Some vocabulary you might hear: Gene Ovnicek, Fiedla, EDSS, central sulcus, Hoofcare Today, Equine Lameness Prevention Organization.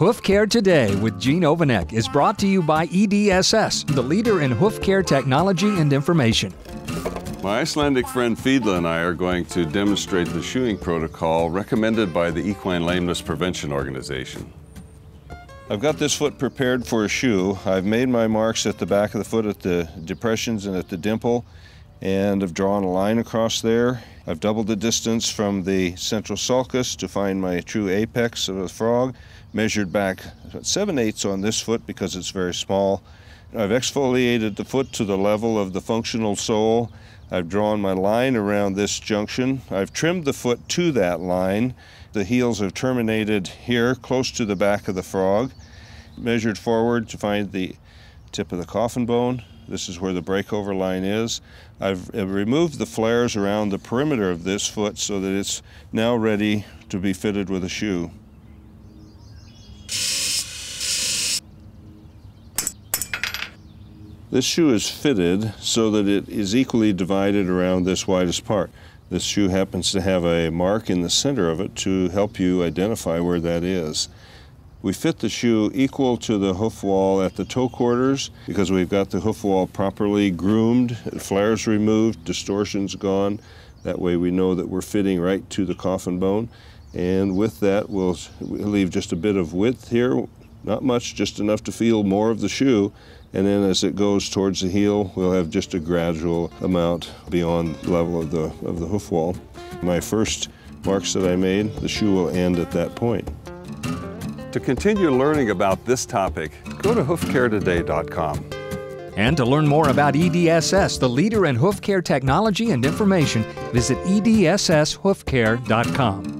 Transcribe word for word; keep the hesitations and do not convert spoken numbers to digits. Hoofcare Today with Gene Ovnicek is brought to you by E D S S, the leader in hoof care technology and information. My Icelandic friend Fiedla and I are going to demonstrate the shoeing protocol recommended by the Equine Lameness Prevention Organization. I've got this foot prepared for a shoe. I've made my marks at the back of the foot at the depressions and at the dimple, and I've drawn a line across there. I've doubled the distance from the central sulcus to find my true apex of a frog, measured back seven eighths on this foot because it's very small. I've exfoliated the foot to the level of the functional sole. I've drawn my line around this junction. I've trimmed the foot to that line. The heels have terminated here, close to the back of the frog. Measured forward to find the tip of the coffin bone. This is where the breakover line is. I've removed the flares around the perimeter of this foot so that it's now ready to be fitted with a shoe. This shoe is fitted so that it is equally divided around this widest part. This shoe happens to have a mark in the center of it to help you identify where that is. We fit the shoe equal to the hoof wall at the toe quarters because we've got the hoof wall properly groomed, flares removed, distortions gone. That way we know that we're fitting right to the coffin bone. And with that, we'll leave just a bit of width here, not much, just enough to feel more of the shoe. And then as it goes towards the heel, we'll have just a gradual amount beyond the level of the, of the hoof wall. My first marks that I made, the shoe will end at that point. To continue learning about this topic, go to hoofcare today dot com. And to learn more about E D S S, the leader in hoof care technology and information, visit E D S S hoofcare dot com.